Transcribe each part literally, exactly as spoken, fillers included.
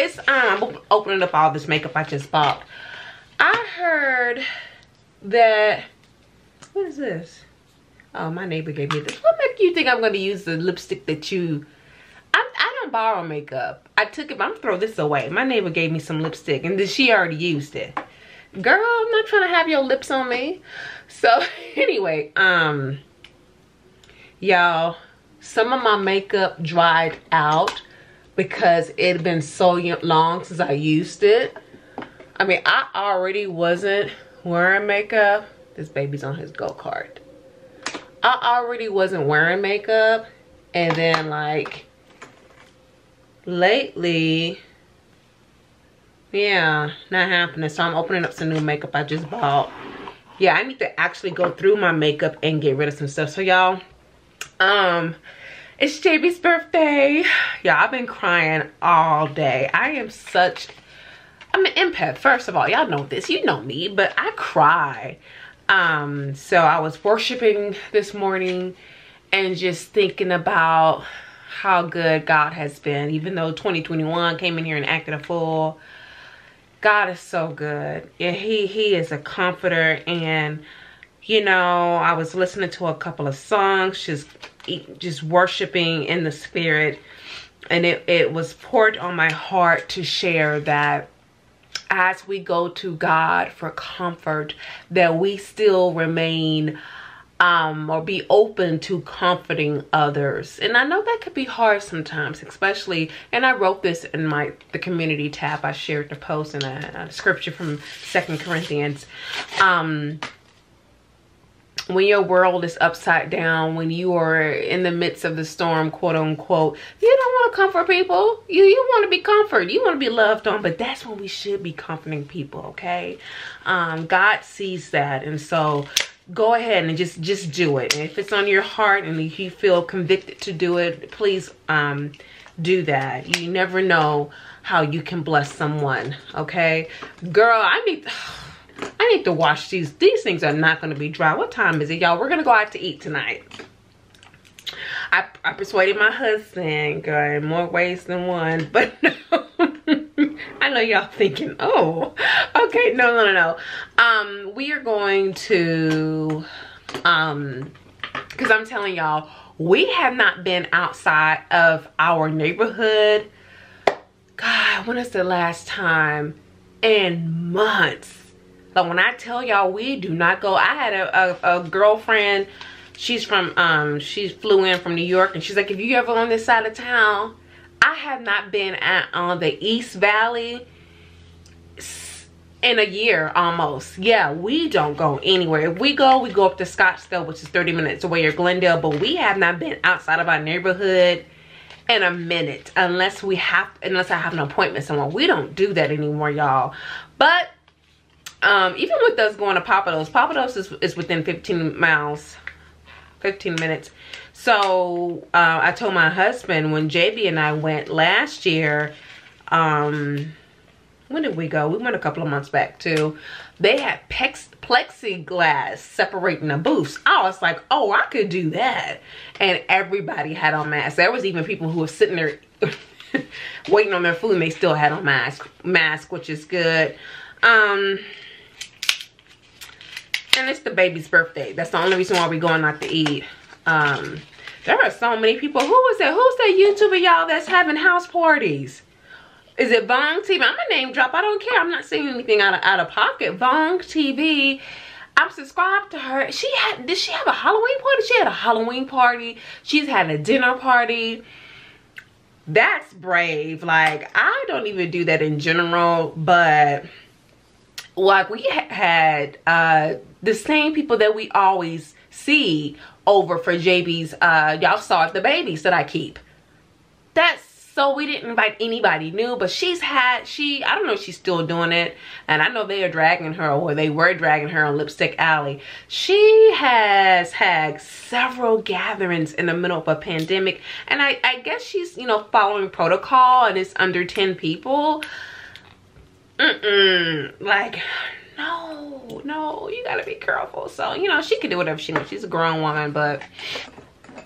it's um opening up all this makeup I just bought. I heard that, what is this? Oh, my neighbor gave me this. What make you think I'm going to use the lipstick that you... I, I don't borrow makeup. I took it. I'm going to throw this away. My neighbor gave me some lipstick, and then she already used it. Girl, I'm not trying to have your lips on me. So, anyway, um, y'all, some of my makeup dried out because it had been so long since I used it. I mean, I already wasn't wearing makeup. This baby's on his go-kart. I already wasn't wearing makeup, and then like lately, yeah, not happening. So I'm opening up some new makeup I just bought. Yeah, I need to actually go through my makeup and get rid of some stuff. So y'all, um it's J B's birthday. Yeah, I've been crying all day. I am such, I'm an empath, first of all. Y'all know this, you know me, but I cry. Um, so I was worshiping this morning and just thinking about how good God has been. Even though twenty twenty-one came in here and acted a fool, God is so good. Yeah, he, he is a comforter. And, you know, I was listening to a couple of songs, just, just worshiping in the spirit. And it, it was poured on my heart to share that as we go to God for comfort, that we still remain um, or be open to comforting others. And I know that could be hard sometimes, especially, and I wrote this in my the community tab. I shared the post and a, a scripture from Second Corinthians. Um, when your world is upside down, when you are in the midst of the storm, quote unquote, you don't want to comfort people. You you want to be comforted. You want to be loved on, but that's when we should be comforting people, okay? Um, God sees that, and so go ahead and just, just do it. And if it's on your heart and if you feel convicted to do it, please um, do that. You never know how you can bless someone, okay? Girl, I need... I need to wash these. These things are not going to be dry. What time is it, y'all? We're going to go out to eat tonight. I, I persuaded my husband, girl, in more ways than one. But no. I know y'all thinking, oh, okay. No, no, no, no. Um, we are going to, um, because I'm telling y'all, we have not been outside of our neighborhood. God, when is the last time? In months. But when I tell y'all, we do not go. I had a, a, a girlfriend. She's from, um, she flew in from New York. And she's like, if you ever on this side of town, I have not been at, on the East Valley in a year almost. Yeah, we don't go anywhere. If we go, we go up to Scottsdale, which is thirty minutes away, or Glendale. But we have not been outside of our neighborhood in a minute. Unless we have, unless I have an appointment somewhere. We don't do that anymore, y'all. But... Um, even with us going to Papadeaux, Papadeaux is, is within fifteen miles, fifteen minutes. So, uh, I told my husband when J B and I went last year, um, when did we go? We went a couple of months back too. They had pex, plexiglass separating the booths. I was like, oh, I could do that. And everybody had on masks. There was even people who were sitting there waiting on their food and they still had on mask, mask, which is good. Um, and it's the baby's birthday. That's the only reason why we're going out to eat. Um, there are so many people. Who is that? Who's that YouTuber, y'all, that's having house parties? Is it Vong T V? I'm a name drop. I don't care. I'm not saying anything out of, out of pocket. Vong T V. I'm subscribed to her. She had, did she have a Halloween party? She had a Halloween party. She's had a dinner party. That's brave. Like, I don't even do that in general, but... Like, we had uh, the same people that we always see over for J B's, uh, y'all saw it, the babies that I keep. That's so we didn't invite anybody new, but she's had, she, I don't know if she's still doing it. And I know they are dragging her, or they were dragging her on Lipstick Alley. She has had several gatherings in the middle of a pandemic. And I, I guess she's, you know, following protocol, and it's under ten people. Mm-mm. Like, no, no, you gotta be careful. So, you know, she can do whatever she wants. She's a grown woman, but...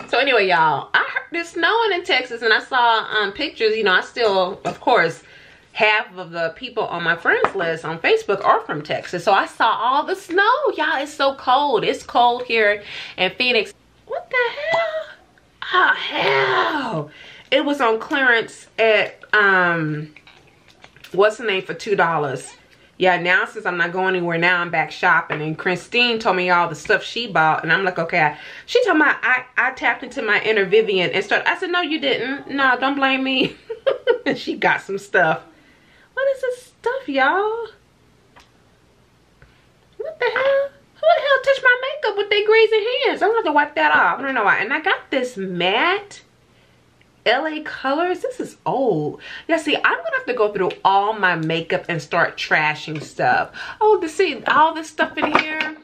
So, anyway, y'all, I heard it's snowing in Texas, and I saw um, pictures. You know, I still, of course, half of the people on my friends list on Facebook are from Texas. So I saw all the snow. Y'all, it's so cold. It's cold here in Phoenix. What the hell? Oh, hell. It was on clearance at, um, what's the name, for two dollars. Yeah, now since I'm not going anywhere now, I'm back shopping. And Christine told me all the stuff she bought. And I'm like, okay. I, she told me I, I tapped into my inner Vivian and started. I said, no, you didn't. No, don't blame me. And she got some stuff. What is this stuff, y'all? What the hell? Who the hell touched my makeup with their greasy hands? I'm gonna have to wipe that off. I don't know why. And I got this matte L A Colors. This is old. Yeah, see, I'm gonna have to go through all my makeup and start trashing stuff. Oh, to see all this stuff in here.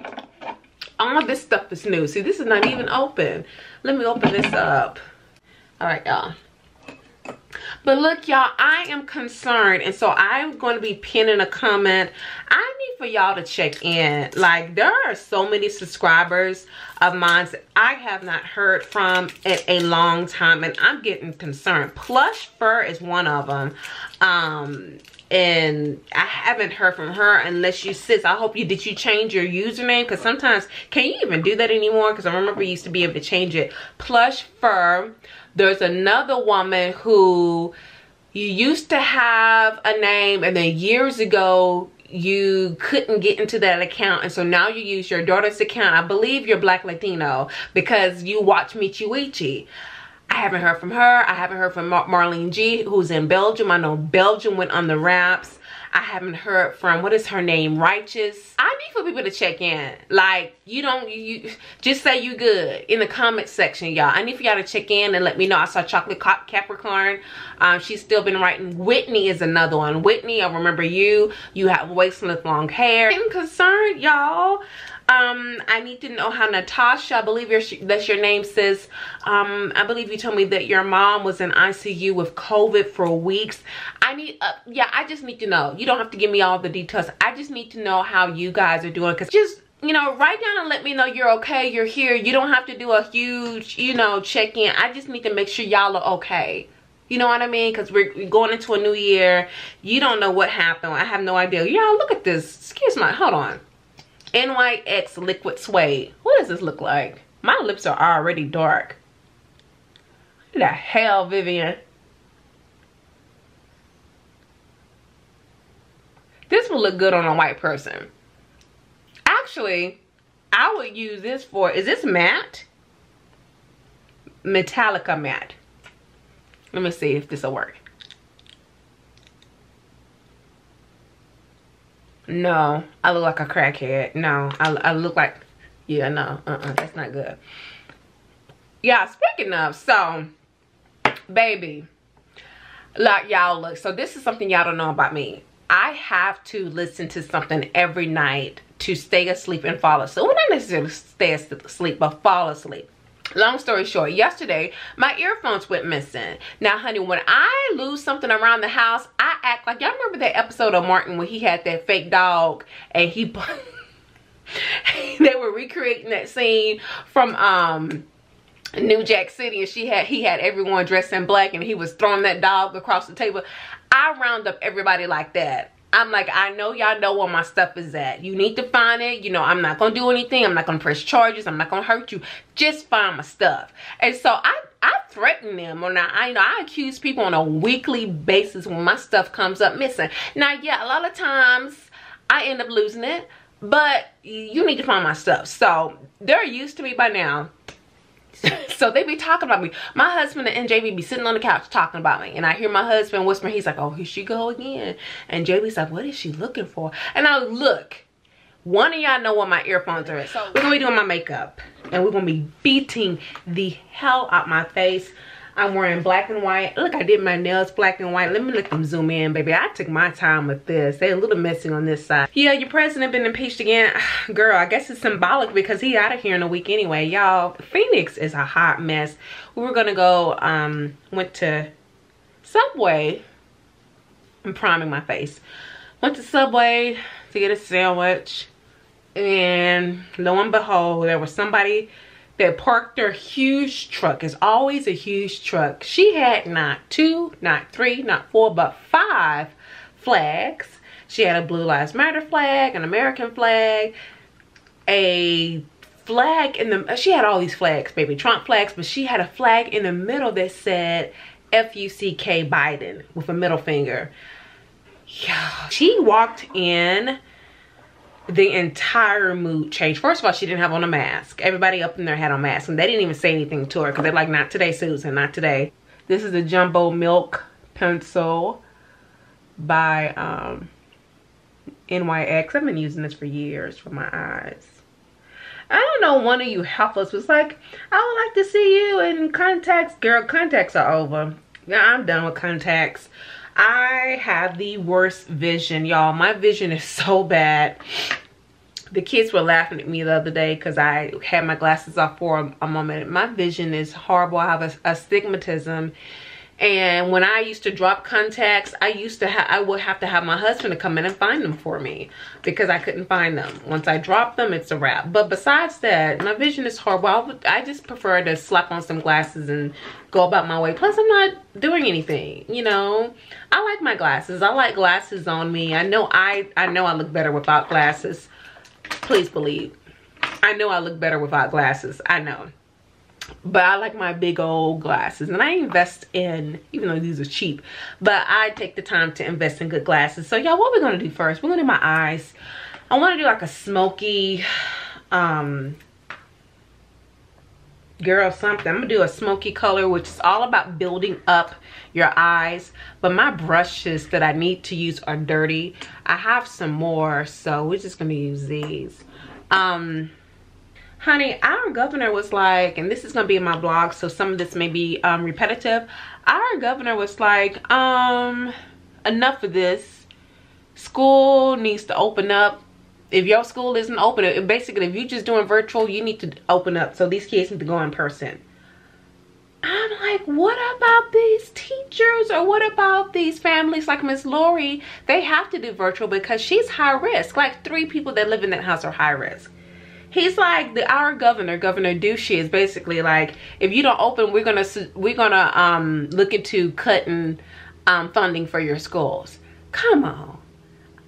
All this stuff is new. See, this is not even open. Let me open this up. All right, y'all. But look, y'all, I am concerned, and so I'm going to be pinning a comment. I need for y'all to check in. Like, there are so many subscribers of mine that I have not heard from in a long time, and I'm getting concerned. Plush Fur is one of them, um, and I haven't heard from her unless you, sis, I hope you, did you change your username? Because sometimes, can you even do that anymore? Because I remember you used to be able to change it. Plush Fur. There's another woman who you used to have a name, and then years ago you couldn't get into that account, and so now you use your daughter's account. I believe you're Black Latino because you watch Michiwichi. I haven't heard from her. I haven't heard from Mar Marlene G, who's in Belgium. I know Belgium went on the raps. I haven't heard from, what is her name, Righteous. I need for people to check in. Like, you don't, you just say you good in the comment section, y'all. I need for y'all to check in and let me know. I saw Chocolate Cop Capricorn. Um, she's still been writing. Whitney is another one. Whitney, I remember you. You have waist-length long hair. I'm concerned, y'all. Um, I need to know how Natasha, I believe your, that's your name, sis. Um, I believe you told me that your mom was in I C U with COVID for weeks. I need, uh, yeah, I just need to know. You don't have to give me all the details. I just need to know how you guys are doing. Because just, you know, write down and let me know you're okay, you're here. You don't have to do a huge, you know, check-in. I just need to make sure y'all are okay. You know what I mean? Because we're going into a new year. You don't know what happened. I have no idea. Y'all, look at this. Excuse me. Hold on. N Y X Liquid Suede. What does this look like? My lips are already dark. What the hell, Vivian? This will look good on a white person. Actually, I would use this for, is this matte? Metallica matte. Let me see if this will work. No, I look like a crackhead. No, I, I look like, yeah, no, uh-uh, that's not good. Yeah, speaking of, so, baby, like, y'all, look, so this is something y'all don't know about me. I have to listen to something every night to stay asleep and fall asleep. Well, not necessarily stay asleep, but fall asleep. Long story short, yesterday my earphones went missing. Now, honey, when I lose something around the house, I act like, y'all remember that episode of Martin when he had that fake dog and he they were recreating that scene from um New Jack City, and she had he had everyone dressed in black and he was throwing that dog across the table. I round up everybody like that. I'm like, I know y'all know where my stuff is at. You need to find it. You know, I'm not going to do anything. I'm not going to press charges. I'm not going to hurt you. Just find my stuff. And so I, I threaten them. Or not, I, you know, I accuse people on a weekly basis when my stuff comes up missing. Now, yeah, a lot of times I end up losing it. But you need to find my stuff. So they're used to me by now. So they be talking about me. My husband and J B be sitting on the couch talking about me. And I hear my husband whispering. He's like, oh, here she go again. And J B's like, what is she looking for? And I look. One of y'all know what my earphones are. So we're going to be doing my makeup. And we're going to be beating the hell out my face. I'm wearing black and white. Look, I did my nails black and white. Let me let them zoom in, baby. I took my time with this. They're a little messy on this side. Yeah, your president been impeached again. Girl, I guess it's symbolic because he out of here in a week anyway. Y'all, Phoenix is a hot mess. We were going to go, um, went to Subway. I'm priming my face. Went to Subway to get a sandwich. And lo and behold, there was somebody that parked their huge truck. It's always a huge truck. She had not two, not three, not four, but five flags. She had a Blue Lives Matter flag, an American flag, a flag in the, she had all these flags, baby, Trump flags, but she had a flag in the middle that said F U C K Biden with a middle finger. Yeah, she walked in, the entire mood changed. First of all, she didn't have on a mask. Everybody up in there had on masks, and they didn't even say anything to her because they're like, not today, Susan, not today. This is the Jumbo Milk pencil by um, N Y X. I've been using this for years for my eyes. I don't know, one of you helpless was like, I would like to see you in contacts. Girl, contacts are over. Yeah, I'm done with contacts. I have the worst vision, y'all. My vision is so bad. The kids were laughing at me the other day because I had my glasses off for a, a moment. My vision is horrible. I have a, astigmatism. And when I used to drop contacts, I used to ha I would have to have my husband to come in and find them for me because I couldn't find them. Once I dropped them, it's a wrap. But besides that, my vision is horrible. I, would, I just prefer to slap on some glasses and go about my way. Plus, I'm not doing anything, you know. I like my glasses. I like glasses on me. I know I, I know I look better without glasses. Please believe. I know I look better without glasses. I know. But I like my big old glasses, and I invest in, even though these are cheap, but I take the time to invest in good glasses. So y'all, what we're gonna do first, we're gonna do my eyes. I want to do like a smoky um girl something. I'm gonna do a smoky color, which is all about building up your eyes. But my brushes that I need to use are dirty. I have some more, so we're just gonna use these. um Honey, our governor was like, and this is going to be in my blog, so some of this may be um, repetitive. Our governor was like, um, enough of this. School needs to open up. If your school isn't open, it, basically, if you're just doing virtual, you need to open up. So these kids need to go in person. I'm like, what about these teachers? Or what about these families like Miss Lori? They have to do virtual because she's high risk. Like three people that live in that house are high risk. He's like, the our governor, Governor Ducey, is basically like, if you don't open, we're gonna we're gonna um, look into cutting um, funding for your schools. Come on,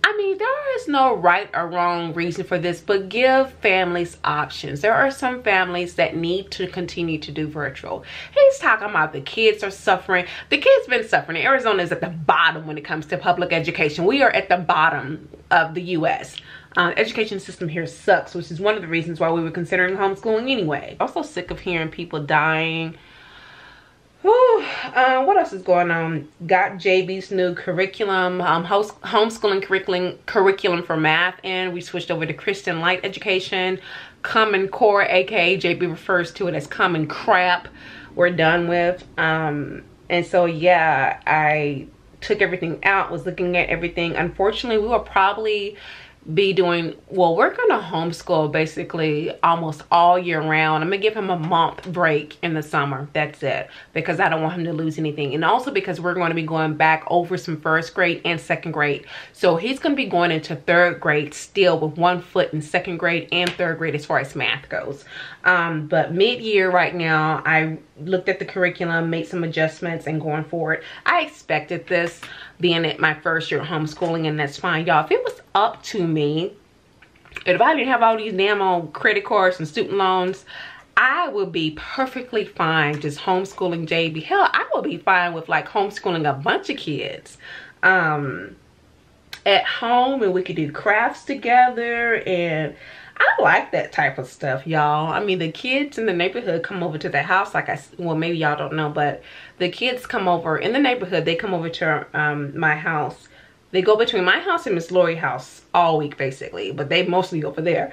I mean, there is no right or wrong reason for this, but give families options. There are some families that need to continue to do virtual. He's talking about the kids are suffering. The kids been suffering. Arizona is at the bottom when it comes to public education. We are at the bottom of the U S Uh, education system here sucks, which is one of the reasons why we were considering homeschooling anyway. Also sick of hearing people dying. Whew. Uh, what else is going on? Got J B's new curriculum, um, host homeschooling curriculum, curriculum for math, and we switched over to Christian Light education. Common Core, aka J B refers to it as common crap, we're done with. Um, and so yeah, I took everything out, was looking at everything. Unfortunately, we were probably... be doing well we're gonna homeschool basically almost all year round. I'm gonna give him a month break in the summer, that's it, because I don't want him to lose anything, and also because we're going to be going back over some first grade and second grade. So he's gonna be going into third grade still with one foot in second grade and third grade as far as math goes. Um but mid-year right now, I looked at the curriculum, made some adjustments, and going forward, I expected this being at my first year of homeschooling, and that's fine, y'all. If it was up to me, if I didn't have all these damn old credit cards and student loans, I would be perfectly fine just homeschooling J B. Hell, I would be fine with like homeschooling a bunch of kids um, at home, and we could do crafts together, and I like that type of stuff, y'all. I mean, the kids in the neighborhood come over to the house, like I, well, maybe y'all don't know, but the kids come over in the neighborhood, they come over to um, my house. They go between my house and Miss Lori's house all week, basically, but they mostly go over there.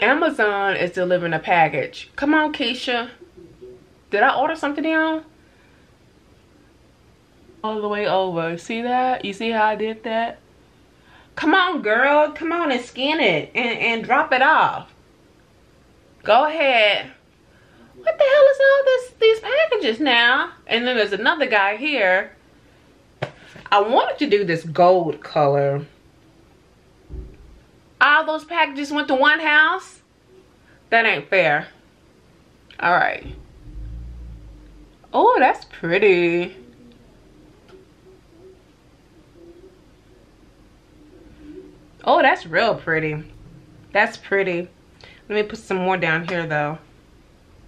Amazon is delivering a package. Come on, Keisha. Did I order something down? All the way over. See that? You see how I did that? Come on, girl. Come on and scan it and, and drop it off. Go ahead. What the hell is all this, these packages now? And then there's another guy here. I wanted to do this gold color. All those packages went to one house? That ain't fair. All right. Oh, that's pretty. Oh, that's real pretty. That's pretty. Let me put some more down here though.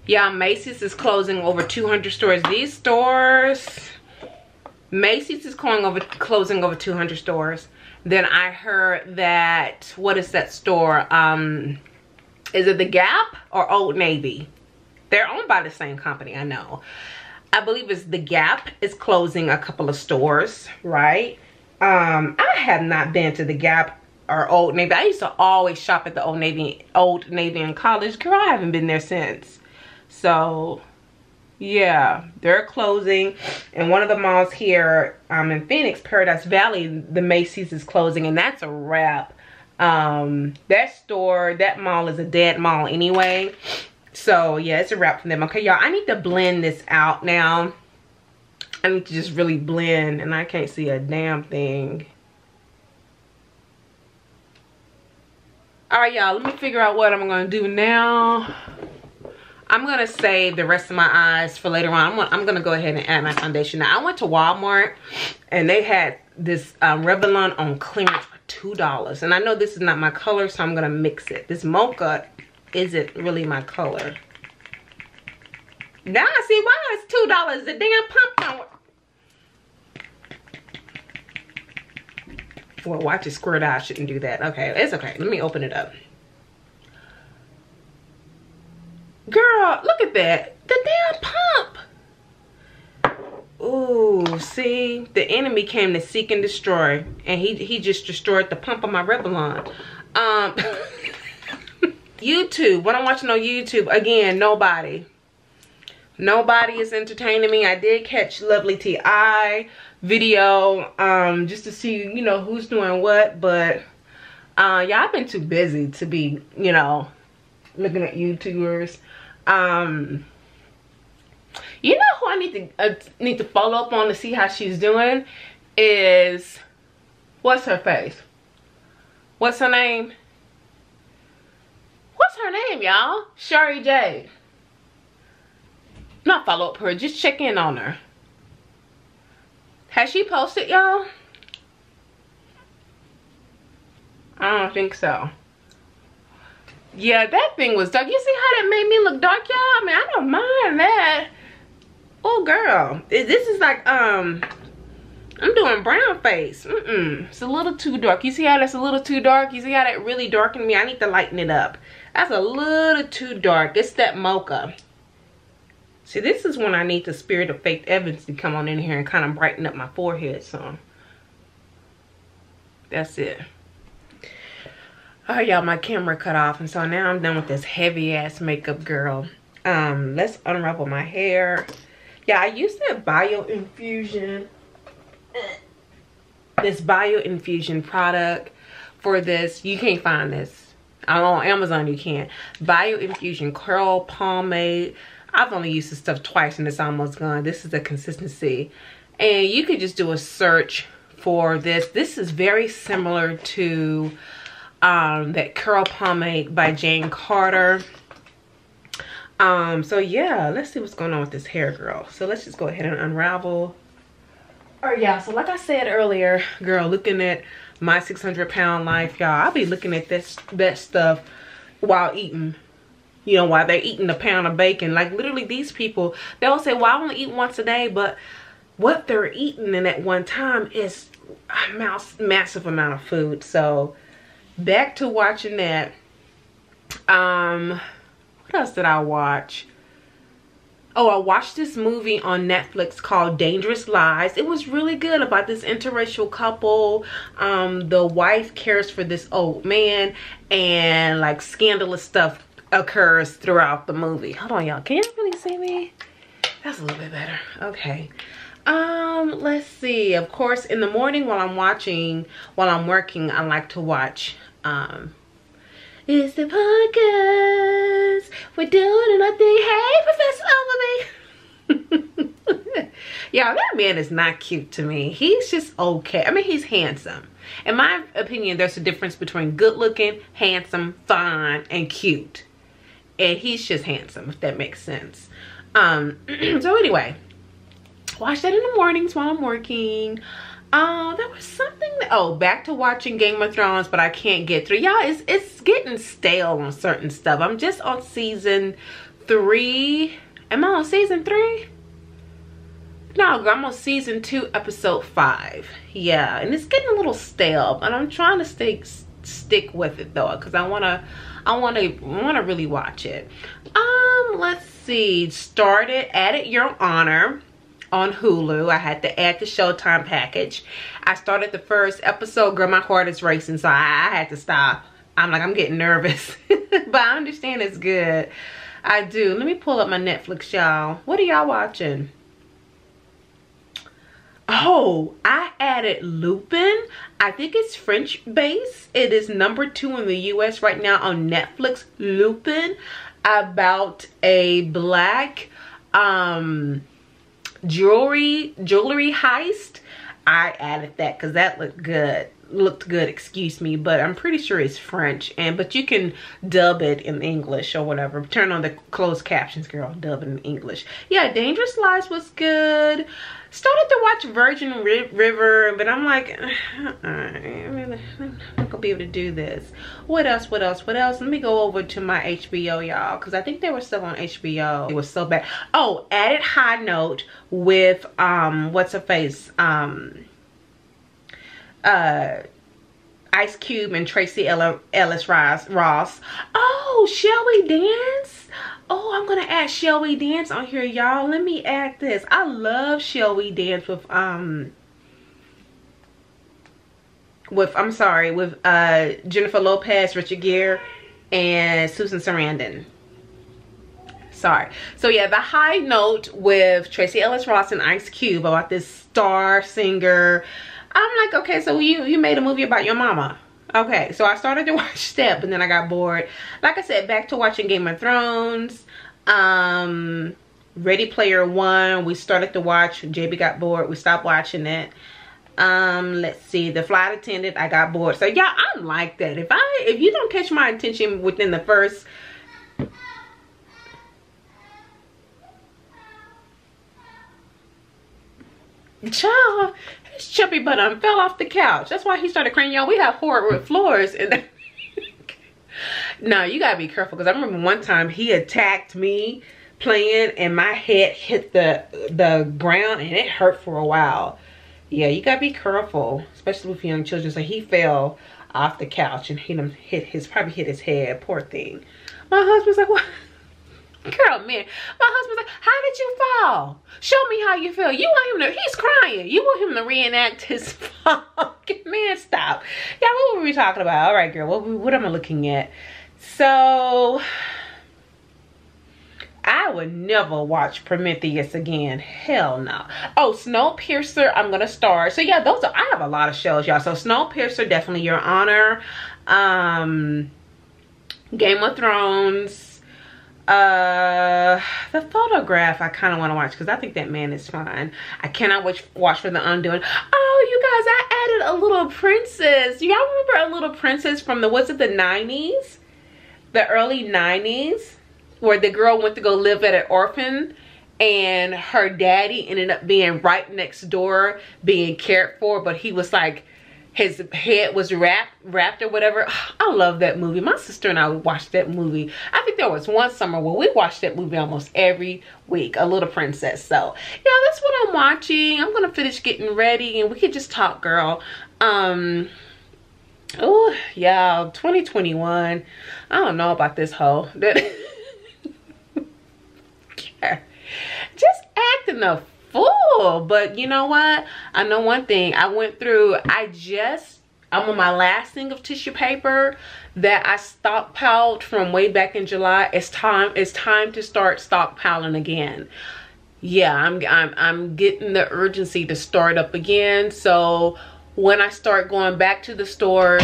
Yeah, Macy's is closing over two hundred stores. These stores, Macy's is going over, closing over two hundred stores. Then I heard that, what is that store? Um, is it The Gap or Old Navy? They're owned by the same company, I know. I believe it's The Gap is closing a couple of stores, right? Um, I have not been to The Gap or Old Navy. I used to always shop at the Old Navy, Old Navy in college. Girl, I haven't been there since. So, yeah, they're closing. And one of the malls here um, in Phoenix, Paradise Valley, the Macy's is closing, and that's a wrap. Um, that store, that mall is a dead mall anyway. So, yeah, it's a wrap for them. Okay, y'all, I need to blend this out now. I need to just really blend, and I can't see a damn thing. All right, y'all, let me figure out what I'm going to do now. I'm going to save the rest of my eyes for later on. I'm going I'm to go ahead and add my foundation. Now, I went to Walmart, and they had this um, Revlon on clearance for two dollars. And I know this is not my color, so I'm going to mix it. This mocha isn't really my color. Now I see why it's two dollars. The damn pumpkin. Well, watch it squirt out. I shouldn't do that. Okay, it's okay. Let me open it up. Girl, look at that. The damn pump. Ooh, see, the enemy came to seek and destroy, and he he just destroyed the pump of my Revlon. Um. YouTube, what I'm watching on YouTube, again, nobody. Nobody is entertaining me. I did catch Lovely T I video um, just to see, you know, who's doing what. But, uh, y'all, I've been too busy to be, you know, looking at YouTubers. Um, you know who I need to, uh, need to follow up on to see how she's doing is, what's her face? What's her name? What's her name, y'all? Sherry J. Not follow up her, just check in on her. Has she posted, y'all? I don't think so. Yeah, that thing was dark. You see how that made me look dark, y'all? I mean, I don't mind that. Oh, girl. This is like, um, I'm doing brown face. Mm-mm. It's a little too dark. You see how that's a little too dark? You see how that really darkened me? I need to lighten it up. That's a little too dark. It's that mocha. See, this is when I need the Spirit of Faith Evans to come on in here and kind of brighten up my forehead some. That's it. Oh, y'all, my camera cut off. And so now I'm done with this heavy-ass makeup, girl. Um, let's unravel my hair. Yeah, I used that bio infusion. This bio infusion product for this. You can't find this. On Amazon, you can. Bio infusion curl pomade. I've only used this stuff twice and it's almost gone. This is the consistency. And you could just do a search for this. This is very similar to um, that curl pomade by Jane Carter. Um, so yeah, let's see what's going on with this hair, girl. So let's just go ahead and unravel. All right, y'all, so like I said earlier, girl, looking at my six hundred pound life, y'all, I'll be looking at this that stuff while eating. You know, while they're eating a pound of bacon. Like, literally, these people, they'll say, well, I only eat once a day. But what they're eating in at one time is a mass, massive amount of food. So, back to watching that. Um, what else did I watch? Oh, I watched this movie on Netflix called Dangerous Lies. It was really good about this interracial couple. Um, the wife cares for this old man. And, like, scandalous stuff occurs throughout the movie. Hold on, y'all, can you really see me? That's a little bit better. Okay, um let's see. Of course, in the morning while i'm watching while i'm working, I like to watch um it's the podcast, We're Doing Nothing. Hey, Professor Oloby. Y'all, that man is not cute to me. He's just okay. I mean, he's handsome. In my opinion, there's a difference between good looking, handsome, fine, and cute. And he's just handsome, if that makes sense. Um, so anyway, watch that in the mornings while I'm working. Uh, there was something that, oh, back to watching Game of Thrones, but I can't get through. Y'all, it's, it's getting stale on certain stuff. I'm just on season three. Am I on season three? No, I'm on season two, episode five. Yeah, and it's getting a little stale, but I'm trying to stay stick with it though, because I wanna, I wanna, wanna really watch it. Um, let's see. Started, added Your Honor on Hulu. I had to add the Showtime package. I started the first episode. Girl, my heart is racing, so I, I had to stop. I'm like, I'm getting nervous, but I understand it's good. I do. Let me pull up my Netflix, y'all. What are y'all watching? Oh, I added Lupin. I think it's French based. It is number two in the U S right now on Netflix. Lupin, about a black um jewelry jewelry heist. I added that because that looked good. Looked good, excuse me, but I'm pretty sure it's French, and but you can dub it in English or whatever. Turn on the closed captions, girl, dub it in English. Yeah, Dangerous Lies was good. Started to watch Virgin River, but I'm like, alright, I'm not gonna be able to do this. What else, what else, what else? Let me go over to my H B O, y'all, because I think they were still on H B O. It was so bad. Oh, added High Note with, um, what's her face? Um, uh Ice Cube and Tracy Ellis Ross. Oh, Shall We Dance? Oh, I'm gonna add Shall We Dance on here, y'all. Let me add this. I love Shall We Dance with um with I'm sorry with uh Jennifer Lopez, Richard Gere, and Susan Sarandon. Sorry. So yeah, the High Note with Tracy Ellis Ross and Ice Cube about this star singer. I'm like, okay, so you, you made a movie about your mama. Okay, so I started to watch Step, and then I got bored. Like I said, back to watching Game of Thrones. Um, Ready Player One, we started to watch. J B got bored. We stopped watching it. Um, let's see. The Flight Attendant, I got bored. So, yeah, I'm like that. If I if you don't catch my attention within the first... Child... His chubby butt um, fell off the couch. That's why he started crying. Y'all, we have hardwood floors. And no, you gotta be careful, because I remember one time he attacked me playing, and my head hit the the ground, and it hurt for a while. Yeah, you gotta be careful, especially with young children. So he fell off the couch and hit him. Hit his probably hit his head. Poor thing. My husband's like, what? Girl, man, my husband's like, how did you fall? Show me how you feel. You want him to, he's crying. You want him to reenact his fall. Man, stop. Yeah, what were we talking about? All right, girl, what, what am I looking at? So, I would never watch Prometheus again. Hell no. Oh, Snowpiercer, I'm going to start. So, yeah, those are, I have a lot of shows, y'all. So, Snowpiercer, definitely Your Honor. Um, Game of Thrones. Uh, The Photograph I kind of want to watch, because I think that man is fine. I cannot watch, watch for The Undoing. Oh, you guys, I added A Little Princess. Do y'all remember A Little Princess from the, was it the nineties? The early nineties? Where the girl went to go live at an orphan, and her daddy ended up being right next door, being cared for, but he was like, his head was wrapped wrapped or whatever. I love that movie. My sister and I watched that movie. I think there was one summer where we watched that movie almost every week, A Little Princess. So yeah, that's what I'm watching. I'm gonna finish getting ready, and we could just talk, girl. Um oh yeah, twenty twenty-one, I don't know about this hoe. Just acting the full. But you know what, I know one thing. I went through, I just I'm on my last thing of tissue paper that I stockpiled from way back in July. It's time it's time to start stockpiling again. Yeah, I'm I'm I'm getting the urgency to start up again. So when I start going back to the stores,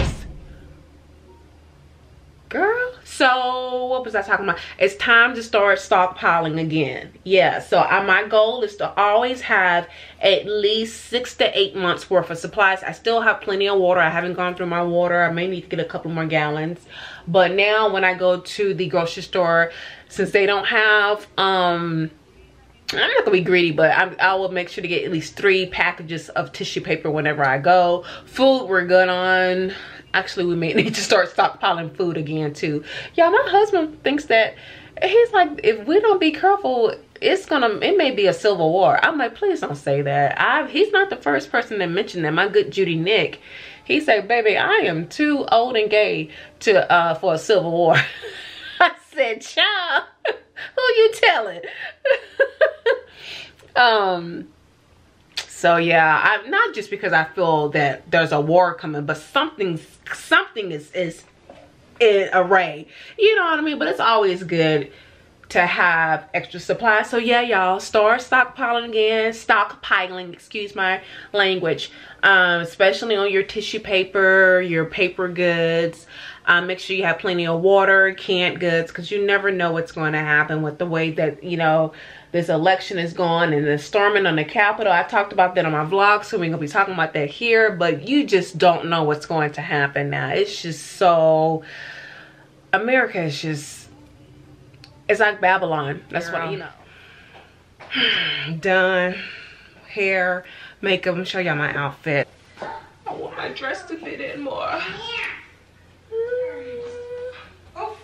girl, so what was I talking about? It's time to start stockpiling again. Yeah, so I, my goal is to always have at least six to eight months worth of supplies. I still have plenty of water. I haven't gone through my water. I may need to get a couple more gallons. But now when I go to the grocery store, since they don't have um I'm not gonna be greedy, but I'm, I will make sure to get at least three packages of tissue paper whenever I go. Food, we're good on. Actually, we may need to start stockpiling food again too. Y'all, my husband thinks that, he's like, if we don't be careful, it's gonna, it may be a civil war. I'm like, please don't say that. I He's not the first person to mention that. My good Judy Nick, he said, baby, I am too old and gay to uh, for a civil war. I said, child, who you telling? um. So yeah, I'm not just because I feel that there's a war coming, but something, something is is in array. You know what I mean? But it's always good to have extra supplies. So yeah, y'all, start stockpiling again, stockpiling, excuse my language, um, especially on your tissue paper, your paper goods. Um, make sure you have plenty of water, canned goods, because you never know what's going to happen with the way that, you know, this election is going and the storming on the Capitol. I talked about that on my vlog, so we're going to be talking about that here, but you just don't know what's going to happen now. It's just so, America is just, it's like Babylon. That's what, you know. Done. Hair, makeup. Let me show y'all my outfit. I want my dress to fit in more. Mm. Oh.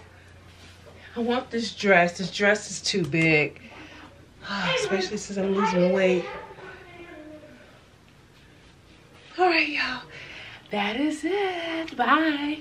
I want this dress. This dress is too big. Oh, especially since I'm losing weight. All right, y'all. That is it. Bye.